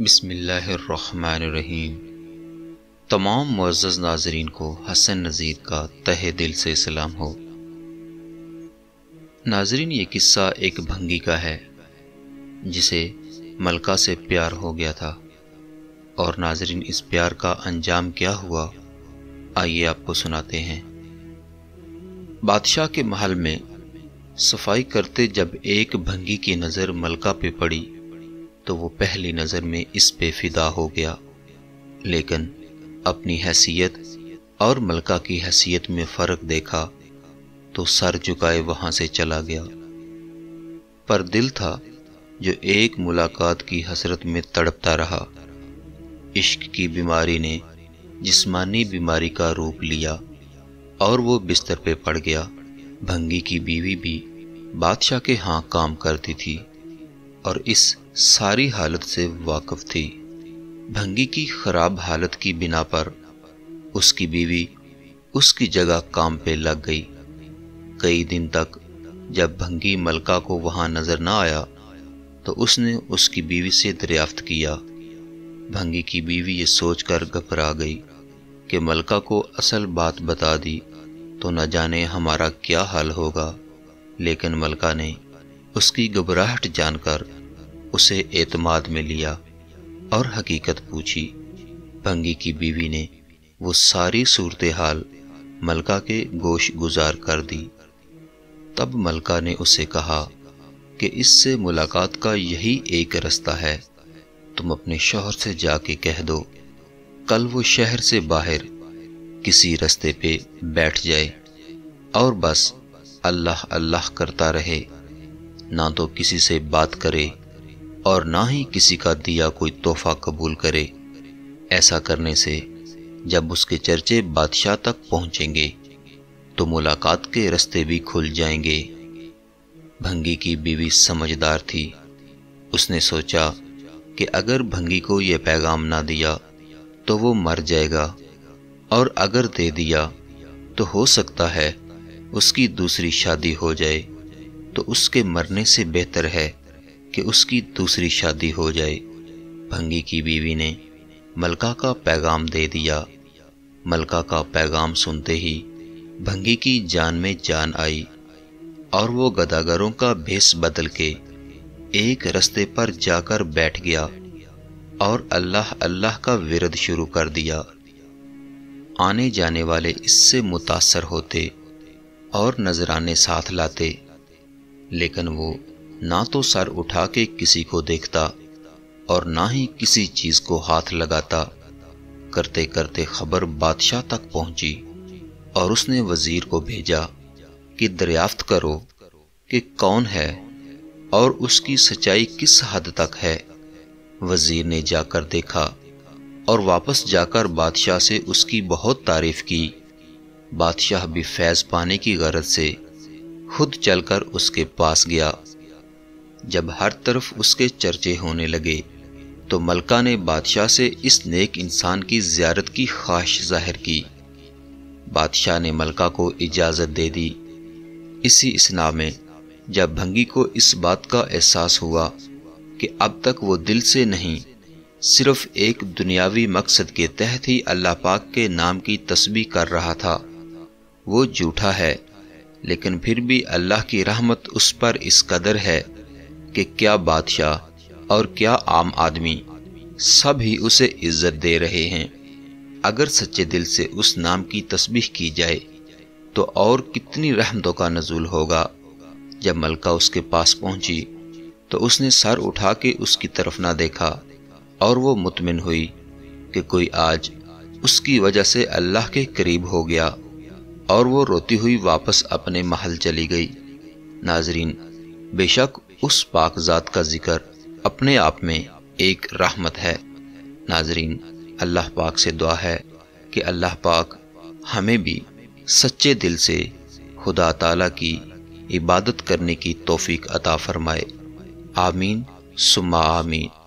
बिस्मिल्लाहिर्रहमानिर्रहीम। तमाम मुअज़्ज़ज़ नाज़रीन को हसन नज़ीर का तहे दिल से सलाम हो। नाज़रीन, ये किस्सा एक भंगी का है जिसे मलका से प्यार हो गया था, और नाज़रीन इस प्यार का अंजाम क्या हुआ, आइए आपको सुनाते हैं। बादशाह के महल में सफाई करते जब एक भंगी की नज़र मलका पे पड़ी तो वो पहली नज़र में इस पे फिदा हो गया, लेकिन अपनी हैसियत और मलका की हैसियत में फ़र्क देखा तो सर झुकाए वहाँ से चला गया। पर दिल था जो एक मुलाकात की हसरत में तड़पता रहा। इश्क की बीमारी ने जिस्मानी बीमारी का रूप लिया और वो बिस्तर पे पड़ गया। भंगी की बीवी भी बादशाह के यहाँ काम करती थी और इस सारी हालत से वाकिफ थी। भंगी की खराब हालत की बिना पर उसकी बीवी उसकी जगह काम पे लग गई। कई दिन तक जब भंगी मलका को वहाँ नज़र ना आया तो उसने उसकी बीवी से दरियाफ्त किया। भंगी की बीवी ये सोचकर घबरा गई कि मलका को असल बात बता दी तो न जाने हमारा क्या हाल होगा, लेकिन मलका ने उसकी घबराहट जानकर उसे एतमाद में लिया और हकीकत पूछी। भंगी की बीवी ने वो सारी सूरत हाल मलका के गोश गुजार कर दी। तब मलका ने उसे कहा कि इससे मुलाकात का यही एक रास्ता है, तुम अपने शोहर से जाके कह दो कल वो शहर से बाहर किसी रास्ते पे बैठ जाए और बस अल्लाह अल्लाह करता रहे, ना तो किसी से बात करे और ना ही किसी का दिया कोई तोहफा कबूल करे। ऐसा करने से जब उसके चर्चे बादशाह तक पहुँचेंगे तो मुलाकात के रास्ते भी खुल जाएंगे। भंगी की बीवी समझदार थी। उसने सोचा कि अगर भंगी को ये पैगाम ना दिया तो वो मर जाएगा, और अगर दे दिया तो हो सकता है उसकी दूसरी शादी हो जाए, तो उसके मरने से बेहतर है कि उसकी दूसरी शादी हो जाए। भंगी की बीवी ने मलका का पैगाम दे दिया। मलका का पैगाम सुनते ही भंगी की जान में जान आई और वो गदागरों का भेष बदल के एक रास्ते पर जाकर बैठ गया और अल्लाह अल्लाह का विरद शुरू कर दिया। आने जाने वाले इससे मुतासर होते और नजराने साथ लाते, लेकिन वो ना तो सर उठा के किसी को देखता और ना ही किसी चीज़ को हाथ लगाता। करते करते खबर बादशाह तक पहुंची और उसने वज़ीर को भेजा कि दरियाफ्त करो कि कौन है और उसकी सच्चाई किस हद तक है। वज़ीर ने जाकर देखा और वापस जाकर बादशाह से उसकी बहुत तारीफ़ की। बादशाह भी फैज़ पाने की गरज से खुद चलकर उसके पास गया। जब हर तरफ उसके चर्चे होने लगे तो मलका ने बादशाह से इस नेक इंसान की ज़ियारत की ख्वाहिश जाहिर की। बादशाह ने मलका को इजाज़त दे दी। इसी स्ना में जब भंगी को इस बात का एहसास हुआ कि अब तक वो दिल से नहीं, सिर्फ एक दुनियावी मकसद के तहत ही अल्लाह पाक के नाम की तस्बीह कर रहा था, वो झूठा है, लेकिन फिर भी अल्लाह की रहमत उस पर इस कदर है कि क्या बादशाह और क्या आम आदमी सब ही उसे इज्जत दे रहे हैं। अगर सच्चे दिल से उस नाम की तस्बीह की जाए तो और कितनी रहमतों का नज़ूल होगा। जब मलका उसके पास पहुंची तो उसने सर उठा के उसकी तरफ ना देखा और वो मुतमिन हुई कि कोई आज उसकी वजह से अल्लाह के करीब हो गया, और वो रोती हुई वापस अपने महल चली गई। नाजरीन, बेशक उस पाकजात का जिक्र अपने आप में एक रहमत है। नाजरीन, अल्लाह पाक से दुआ है कि अल्लाह पाक हमें भी सच्चे दिल से खुदा ताला की इबादत करने की तौफीक अता फरमाए। आमीन सुम्मा आमीन।